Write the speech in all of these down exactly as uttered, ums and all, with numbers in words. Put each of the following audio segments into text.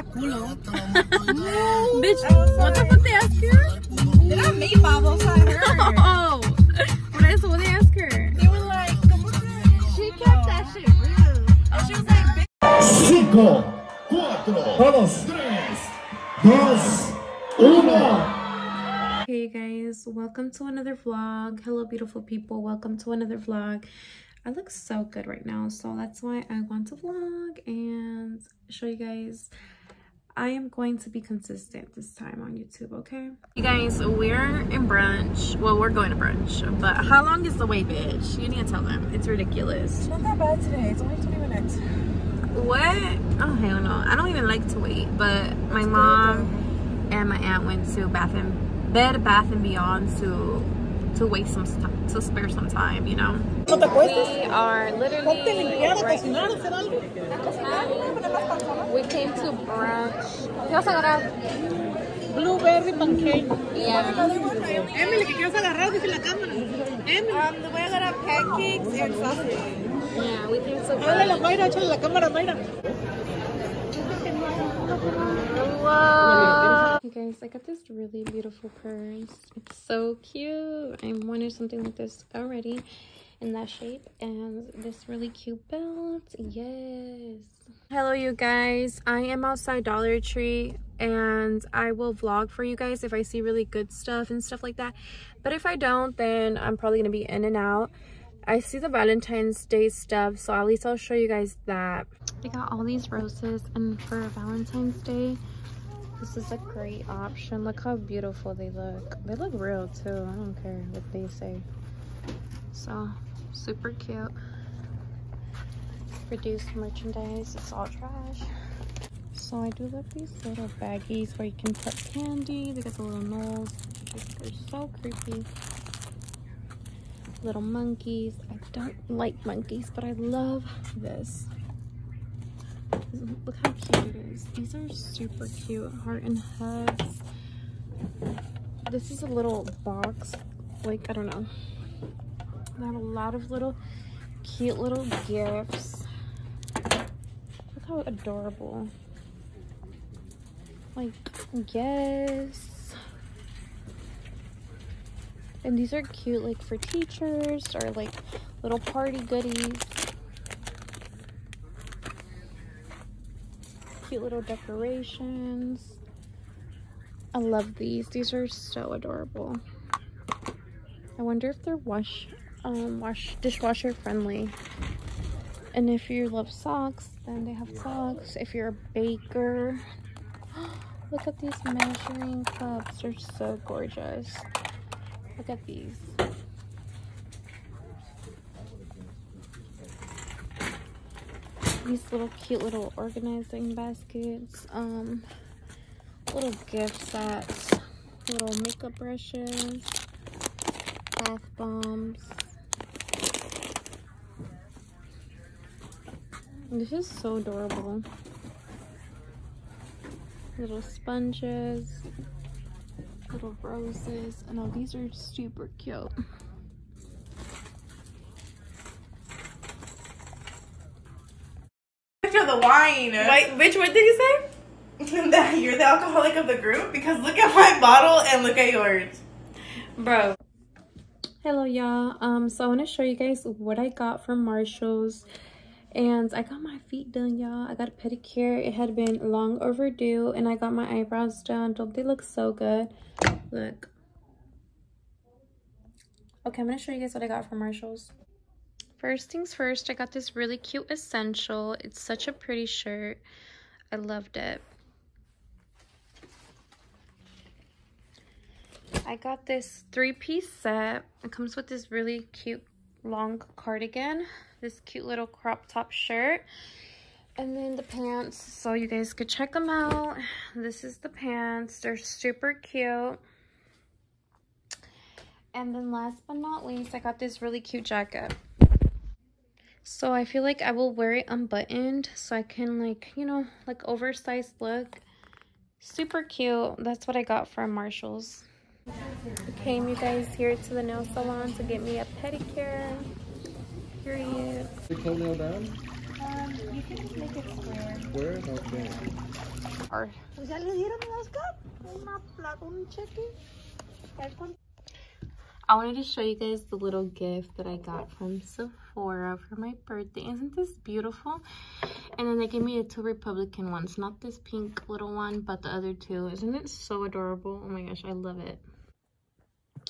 a culo. Bitch, what the fuck they ask her? They got meat bobbles on her. Oh, what is what they ask her? They were like, she kept oh. that shit real. And she was like, bitch. Cinco, cuatro, vamos, tres, dos, uno. Hey guys, welcome to another vlog. Hello beautiful people, welcome to another vlog. I look so good right now, so that's why I want to vlog and show you guys. I am going to be consistent this time on YouTube, okay? You guys, we're in brunch. Well, we're going to brunch, but how long is the wait, bitch? You need to tell them. It's ridiculous. It's not that bad today. It's only twenty minutes. What? Oh, hell no. I don't even like to wait, but my mom and my aunt went to Bath and Bed Bath and Beyond to to waste some time, to spare some time, you know. We are literally right here. We came to brunch. Blueberry pancake. Yeah. Emily, que quieres agarrar desde la cámara. Emily, voy a agarrar pancakes and sausage. Yeah, we came to brunch. Whoa. Hey guys, I got this really beautiful purse. It's so cute. I wanted something like this already in that shape, and this really cute belt. Yes. Hello you guys, I am outside Dollar Tree, and I will vlog for you guys if I see really good stuff and stuff like that, but if I don't, then I'm probably gonna be in and out. I see the Valentine's Day stuff, so at least I'll show you guys that. I got all these roses, and for Valentine's Day, this is a great option. Look how beautiful they look. They look real too. I don't care what they say. So super cute. Reduced merchandise. It's all trash. So I do love these little baggies where you can put candy. They got the little nose. They're so creepy. Little monkeys. I don't like monkeys, but I love this. Look how cute it is. These are super cute. Heart and Hugs. This is a little box. Like, I don't know. I have a lot of little cute little gifts. Look how adorable. Like, yes. And these are cute, like, for teachers or, like, little party goodies. Cute little decorations. I love these. These are so adorable. I wonder if they're wash, um, wash dishwasher friendly. And if you love socks, then they have socks. If you're a baker, look at these measuring cups. They're so gorgeous. Look at these. These little cute little organizing baskets, um, little gift sets, little makeup brushes, bath bombs. This is so adorable. Little sponges, little roses, and all these are super cute. Wine. Wait, which word did you say? That you're the alcoholic of the group, because look at my bottle and look at yours, bro. Hello y'all, um so I want to show you guys what I got from Marshalls, and I got my feet done, y'all. I got a pedicure. It had been long overdue, and I got my eyebrows done. Don't they look so good? Look. Okay, I'm gonna show you guys what I got from Marshalls. First things first, I got this really cute essential. It's such a pretty shirt. I loved it. I got this three-piece set. It comes with this really cute long cardigan, this cute little crop top shirt, and then the pants. So you guys could check them out. This is the pants. They're super cute. And then last but not least, I got this really cute jacket. So I feel like I will wear it unbuttoned so I can, like, you know, like oversized look. Super cute. That's what I got from Marshalls. I came, you guys, here to the nail salon to get me a pedicure. Period. The toenail down? Um, you can just make it square. Square? Okay. are. ¿Ya le dieron a Oscar? Una plata, un cheque. I wanted to show you guys the little gift that I got from Sephora for my birthday. Isn't this beautiful? And then they gave me the two Republican ones. Not this pink little one, but the other two. Isn't it so adorable? Oh my gosh, I love it.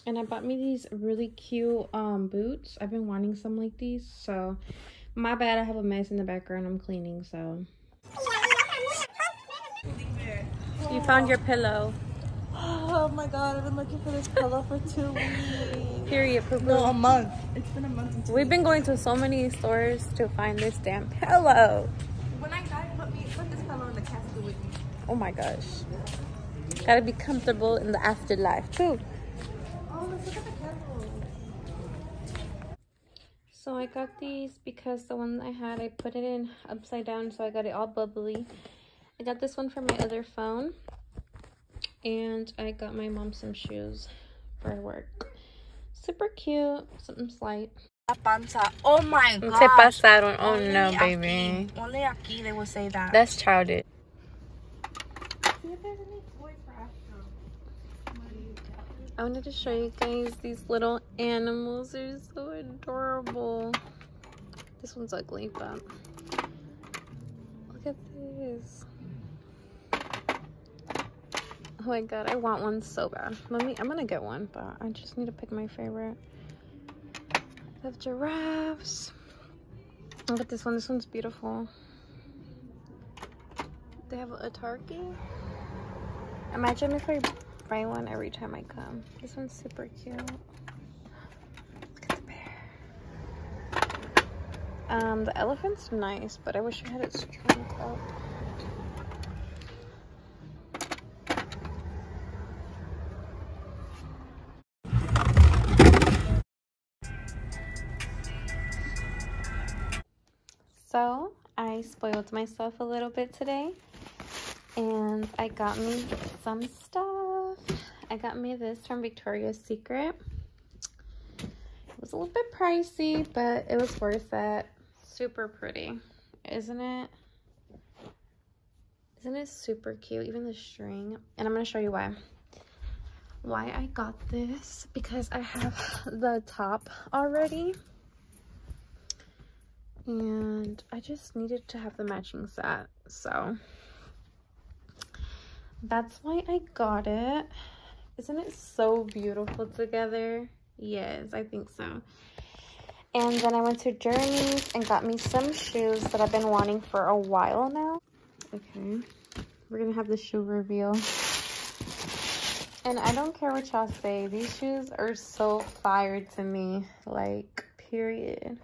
And I bought me these really cute um, boots. I've been wanting some like these. So, my bad, I have a mess in the background. I'm cleaning, so. You found your pillow. Oh my god, I've been looking for this pillow for two weeks. Period. Poo-poo. No, a month. It's been a month. And two We've weeks. been going to so many stores to find this damn pillow. When I got it, put, me, put this pillow in the casket with me. Oh my gosh. Gotta be comfortable in the afterlife, too. Oh, let's look at the candles. So I got these because the one I had, I put it in upside down, so I got it all bubbly. I got this one for my other phone. And I got my mom some shoes for work. Super cute. Something slight. Oh my god. Se pasaron. Oh only no, aquí, baby. Only aquí they will say that. That's childish. I wanted to show you guys these little animals. They're so adorable. This one's ugly, but look at this. Oh my god, I want one so bad. Let me, I'm gonna get one, but I just need to pick my favorite. I have giraffes. Look at this one. This one's beautiful. They have a turkey. Imagine if I buy one every time I come. This one's super cute. Look at the bear. Um, the elephant's nice, but I wish I had its trunk up. So, I spoiled myself a little bit today, and I got me some stuff. I got me this from Victoria's Secret. It was a little bit pricey, but it was worth it. Super pretty, isn't it? Isn't it super cute, even the string? And I'm going to show you why. Why I got this, because I have the top already. And I just needed to have the matching set, so that's why I got it. Isn't it so beautiful together? Yes, I think so. And then I went to Journeys and got me some shoes that I've been wanting for a while now. Okay, we're gonna have the shoe reveal. And I don't care what y'all say, these shoes are so fire to me, like, period.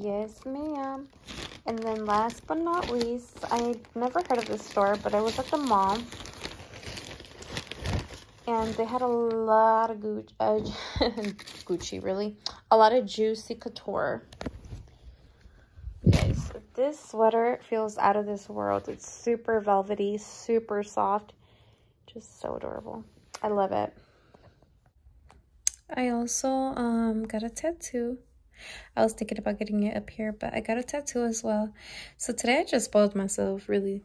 Yes, ma'am. And then last but not least, I never heard of this store, but I was at the mall. And they had a lot of Gucci, uh, Gucci really. A lot of Juicy Couture. You guys, this sweater feels out of this world. It's super velvety, super soft. Just so adorable. I love it. I also um, got a tattoo. I was thinking about getting it up here, but I got a tattoo as well. So today I just spoiled myself, really.